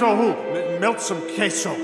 queso who? Melt some queso.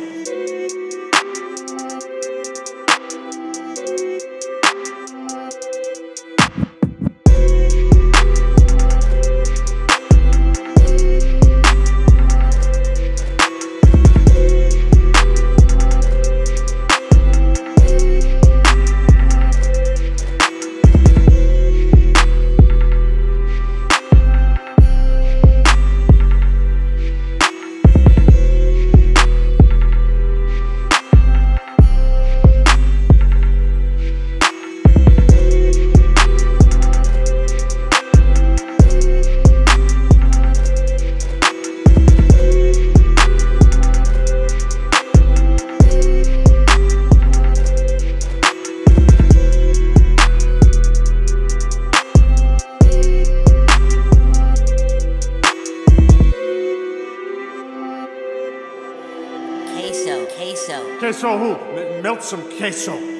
Queso who? Melt some queso.